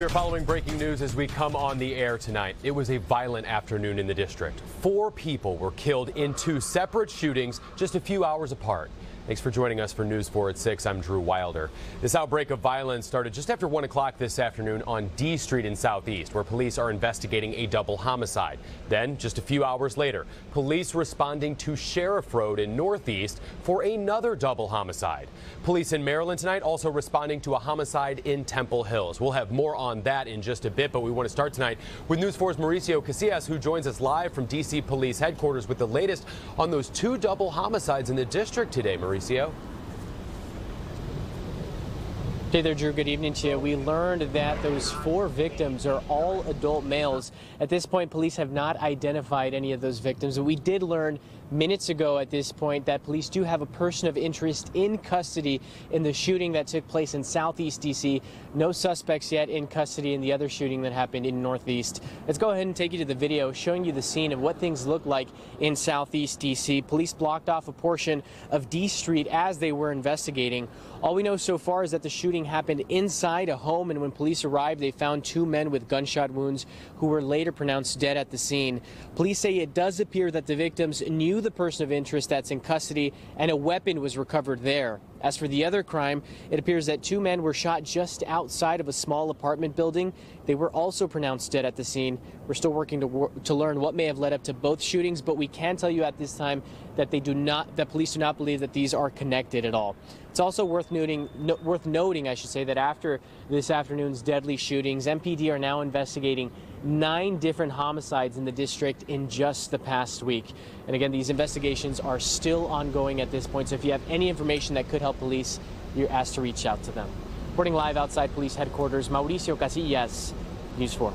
We're following breaking news as we come on the air tonight. It was a violent afternoon in the district. 4 people were killed in 2 separate shootings just a few hours apart. Thanks for joining us for News 4 at 6. I'm Drew Wilder. This outbreak of violence started just after 1 o'clock this afternoon on D Street in Southeast, where police are investigating a double homicide. Then, just a few hours later, police responding to Sheriff Road in Northeast for another double homicide. Police in Maryland tonight also responding to a homicide in Temple Hills. We'll have more on that in just a bit, but we want to start tonight with News 4's Mauricio Casillas, who joins us live from D.C. Police Headquarters with the latest on those 2 double homicides in the district today. Mauricio? Hey there, Drew. Good evening to you. We learned that those 4 victims are all adult males. At this point, police have not identified any of those victims. We did learn minutes ago at this point that police do have a person of interest in custody in the shooting that took place in Southeast D.C. No suspects yet in custody in the other shooting that happened in Northeast. Let's go ahead and take you to the video showing you the scene of what things look like in Southeast D.C. Police blocked off a portion of D Street as they were investigating. All we know so far is that the shooting happened inside a home, and when police arrived, they found 2 men with gunshot wounds who were later pronounced dead at the scene. Police say it does appear that the victims knew the person of interest that's in custody, and a weapon was recovered there. As for the other crime, it appears that 2 men were shot just outside of a small apartment building. They were also pronounced dead at the scene. We're still working to learn what may have led up to both shootings, but we can tell you at this time that police do not believe that these are connected at all. It's also worth noting, I should say, that after this afternoon's deadly shootings, MPD are now investigating 9 different homicides in the district in just the past week. And again, these investigations are still ongoing at this point, so if you have any information that could help police, you're asked to reach out to them. Reporting live outside police headquarters, Mauricio Casillas, News 4.